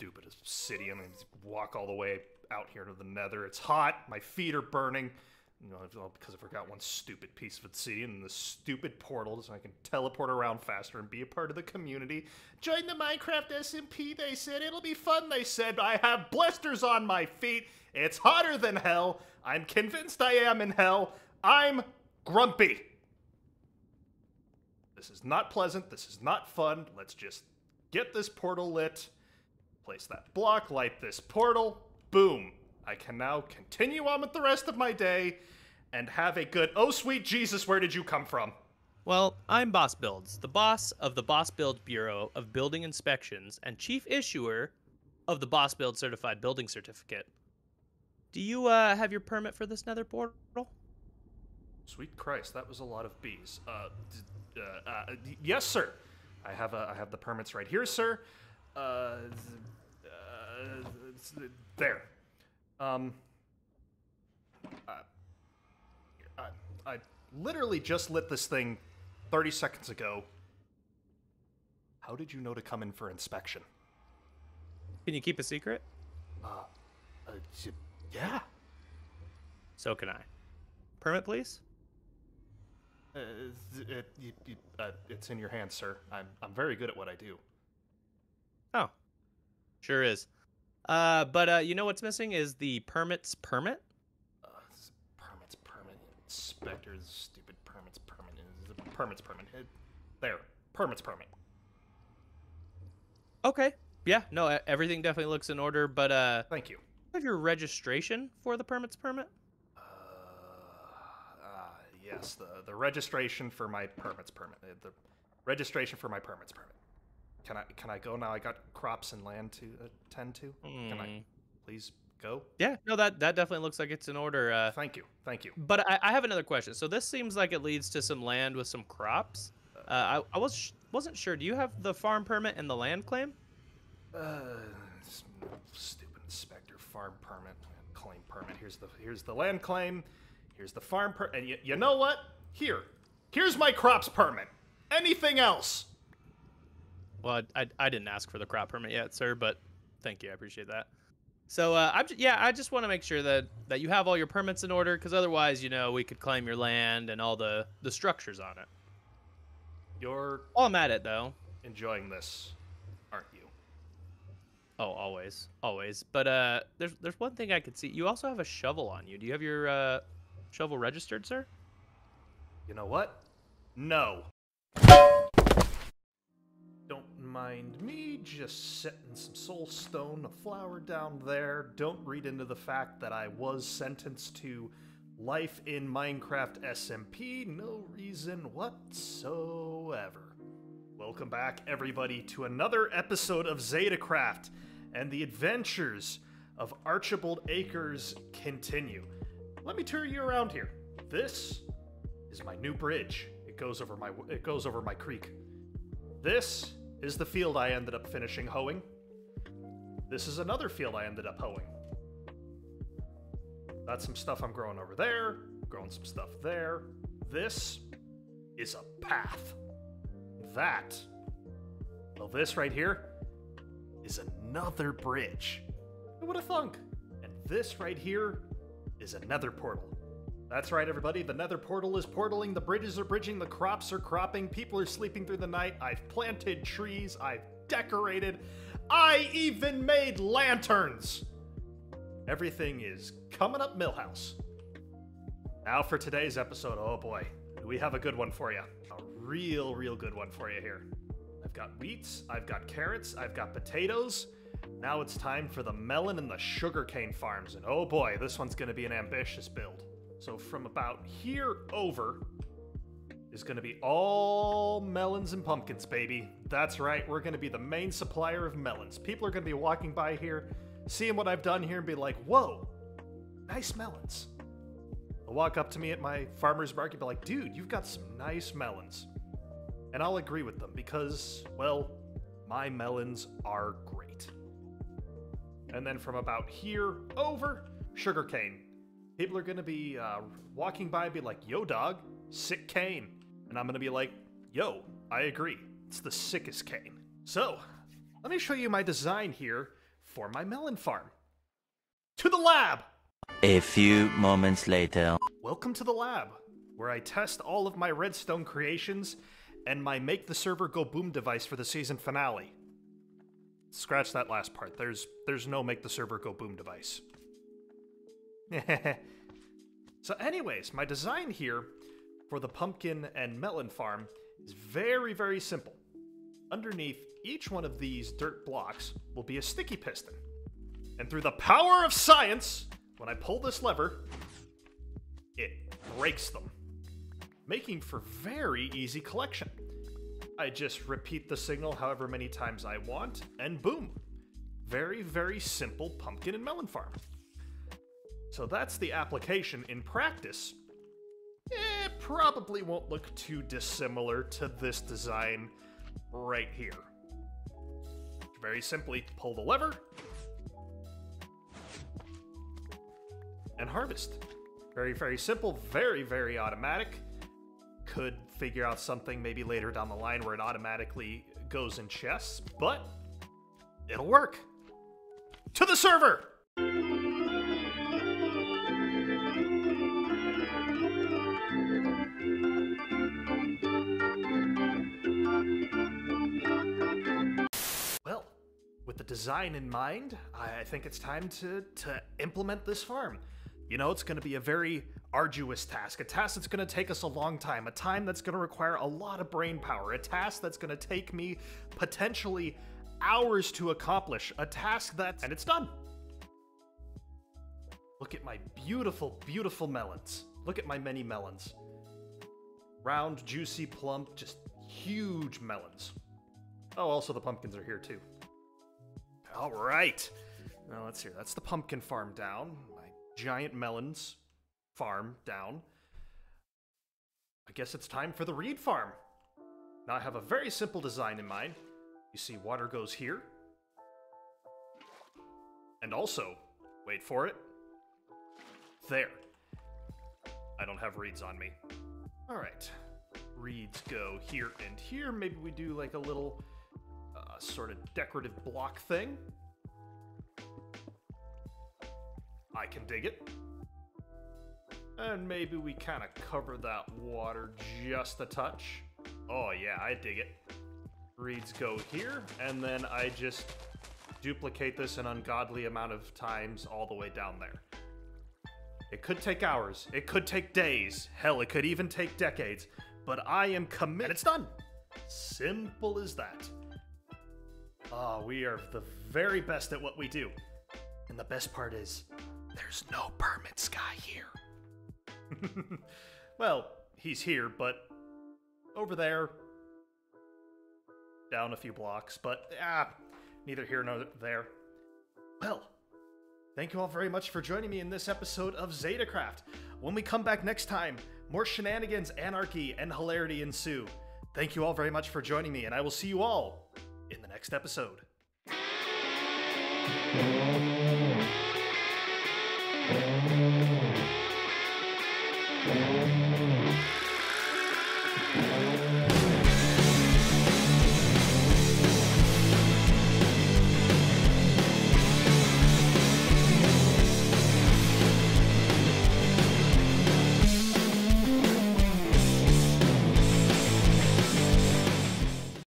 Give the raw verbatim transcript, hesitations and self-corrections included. stupid obsidian. I'm gonna walk all the way out here to the nether. It's hot. My feet are burning. You know, because I forgot one stupid piece of obsidian and the stupid portal so I can teleport around faster and be a part of the community. Join the Minecraft S M P, they said. It'll be fun, they said. I have blisters on my feet. It's hotter than hell. I'm convinced I am in hell. I'm grumpy. This is not pleasant. This is not fun. Let's just get this portal lit. Place that block. Light this portal. Boom. I can now continue on with the rest of my day and have a good... Oh, sweet Jesus, where did you come from? Well, I'm Boss Builds, the boss of the Boss Build Bureau of Building Inspections and chief issuer of the Boss Build Certified Building Certificate. Do you uh, have your permit for this nether portal? Sweet Christ, that was a lot of bees. Uh, uh, uh, yes, sir. I have, a, I have the permits right here, sir. Uh, uh, there. Um, uh, I, I literally just lit this thing thirty seconds ago. How did you know to come in for inspection? Can you keep a secret? Uh, uh yeah. So can I. Permit, please? Uh, it, it, it, uh, it's in your hands, sir. I'm, I'm very good at what I do. Oh, sure is. Uh, but, uh, you know what's missing is the permits permit? Uh, permits permit. Inspectors, stupid permits permit. Permits permit. There. Permits permit. Okay. Yeah, no, everything definitely looks in order, but, uh... Thank you. Do you have your registration for the permits permit? Uh, uh yes, the, the registration for my permits permit. The registration for my permits permit. Can I can I go now? I got crops and land to attend to. Mm. Can I please go? Yeah, no, that that definitely looks like it's in order. Uh, thank you, thank you. But I, I have another question. So this seems like it leads to some land with some crops. Uh, I, I was wasn't sure. Do you have the farm permit and the land claim? Uh, stupid inspector. Farm permit, land claim permit. Here's the here's the land claim. Here's the farm permit. And you, you know what? Here, here's my crops permit. Anything else? Well, I, I didn't ask for the crop permit yet, sir, but thank you. I appreciate that. So, uh, I'm just, yeah, I just want to make sure that, that you have all your permits in order, because otherwise, you know, we could claim your land and all the, the structures on it. You're... Well, I'm at it, though. Enjoying this, aren't you? Oh, always. Always. But uh, there's, there's one thing I could see. You also have a shovel on you. Do you have your uh, shovel registered, sir? You know what? No. Don't mind me, just setting some soul stone, a flower down there. Don't read into the fact that I was sentenced to life in Minecraft S M P. No reason whatsoever. Welcome back, everybody, to another episode of Zetacraft, and the adventures of Archibald Acres continue. Let me tour you around here. This is my new bridge. It goes over my it goes over my creek. This is the field I ended up finishing hoeing. This is another field I ended up hoeing. That's some stuff I'm growing over there, growing some stuff there. This is a path. That, well, this right here is another bridge. Who would have thunk? And this right here is a nether portal. That's right, everybody. The nether portal is portaling. The bridges are bridging. The crops are cropping. People are sleeping through the night. I've planted trees. I've decorated. I even made lanterns. Everything is coming up Millhouse. Now for today's episode. Oh, boy. We have a good one for you. A real, real good one for you here. I've got wheats. I've got carrots. I've got potatoes. Now it's time for the melon and the sugarcane farms. And oh, boy, this one's going to be an ambitious build. So from about here over is going to be all melons and pumpkins, baby. That's right. We're going to be the main supplier of melons. People are going to be walking by here, seeing what I've done here and be like, whoa, nice melons. They'll walk up to me at my farmer's market and be like, dude, you've got some nice melons. And I'll agree with them because, well, my melons are great. And then from about here over, sugarcane. People are going to be uh, walking by and be like, yo, dog, sick cane. And I'm going to be like, yo, I agree. It's the sickest cane. So let me show you my design here for my melon farm. To the lab! A few moments later. Welcome to the lab, where I test all of my redstone creations and my make the server go boom device for the season finale. Scratch that last part. There's there's no make the server go boom device. So anyways, my design here for the pumpkin and melon farm is very, very simple. Underneath each one of these dirt blocks will be a sticky piston. And through the power of science, when I pull this lever, it breaks them, making for very easy collection. I just repeat the signal however many times I want, and boom! Very, very simple pumpkin and melon farm. So that's the application in practice. It probably won't look too dissimilar to this design right here. Very simply, pull the lever and harvest. Very, very simple, very, very automatic. Could figure out something maybe later down the line where it automatically goes in chests, but it'll work. To the server! Well, with the design in mind, I think it's time to, to implement this farm. You know, it's going to be a very arduous task, a task that's going to take us a long time, a time that's going to require a lot of brain power, a task that's going to take me potentially hours to accomplish, a task that's... And it's done! Look at my beautiful, beautiful melons. Look at my many melons. Round, juicy, plump, just huge melons. Oh, also the pumpkins are here too. All right. Now let's see. That's the pumpkin farm down. Giant melons farm down. I guess it's time for the reed farm. Now I have a very simple design in mind. You see, water goes here. And also, wait for it, there. I don't have reeds on me. All right, reeds go here and here. Maybe we do like a little uh, sort of decorative block thing. I can dig it. And maybe we kind of cover that water just a touch. Oh yeah, I dig it. Reeds go here, and then I just duplicate this an ungodly amount of times all the way down there. It could take hours. It could take days. Hell, it could even take decades. But I am committed. And it's done. Simple as that. Oh, we are the very best at what we do. And the best part is, there's no permits guy here. Well, he's here, but over there, down a few blocks, but ah, neither here nor there. Well, thank you all very much for joining me in this episode of Zetacraft. When we come back next time, more shenanigans, anarchy, and hilarity ensue. Thank you all very much for joining me, and I will see you all in the next episode. Thank you.